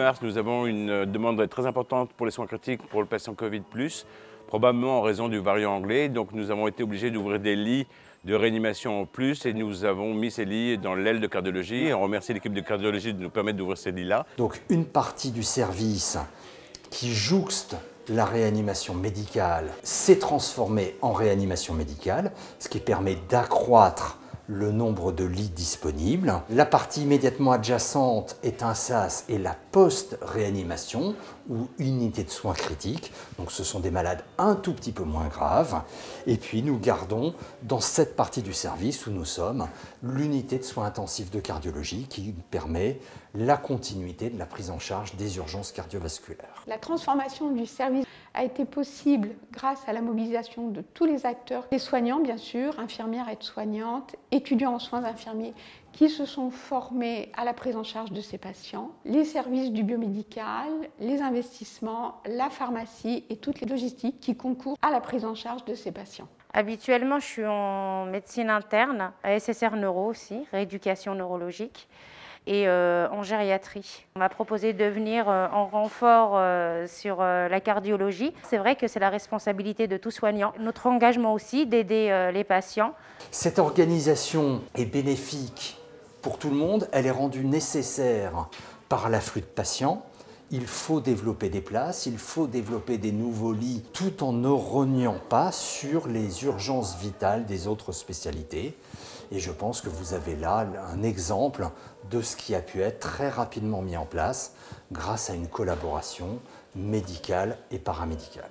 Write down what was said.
mars, nous avons une demande très importante pour les soins critiques pour le patient Covid+, probablement en raison du variant anglais. Donc nous avons été obligés d'ouvrir des lits de réanimation en plus et nous avons mis ces lits dans l'aile de cardiologie. Et on remercie l'équipe de cardiologie de nous permettre d'ouvrir ces lits-là. Donc une partie du service qui jouxte la réanimation médicale s'est transformée en réanimation médicale, ce qui permet d'accroître le nombre de lits disponibles. La partie immédiatement adjacente est un SAS et la post-réanimation ou unité de soins critiques. Donc ce sont des malades un tout petit peu moins graves. Et puis nous gardons dans cette partie du service où nous sommes l'unité de soins intensifs de cardiologie qui permet la continuité de la prise en charge des urgences cardiovasculaires. La transformation du service a été possible grâce à la mobilisation de tous les acteurs, les soignants bien sûr, infirmières, aides-soignantes, étudiants en soins infirmiers qui se sont formés à la prise en charge de ces patients, les services du biomédical, les investissements, la pharmacie et toutes les logistiques qui concourent à la prise en charge de ces patients. Habituellement, je suis en médecine interne, à SSR Neuro aussi, rééducation neurologique, et en gériatrie. On m'a proposé de venir en renfort sur la cardiologie. C'est vrai que c'est la responsabilité de tout soignant. Notre engagement aussi d'aider les patients. Cette organisation est bénéfique pour tout le monde. Elle est rendue nécessaire par l'afflux de patients. Il faut développer des places, il faut développer des nouveaux lits, tout en ne rognant pas sur les urgences vitales des autres spécialités. Et je pense que vous avez là un exemple de ce qui a pu être très rapidement mis en place grâce à une collaboration médicale et paramédicale.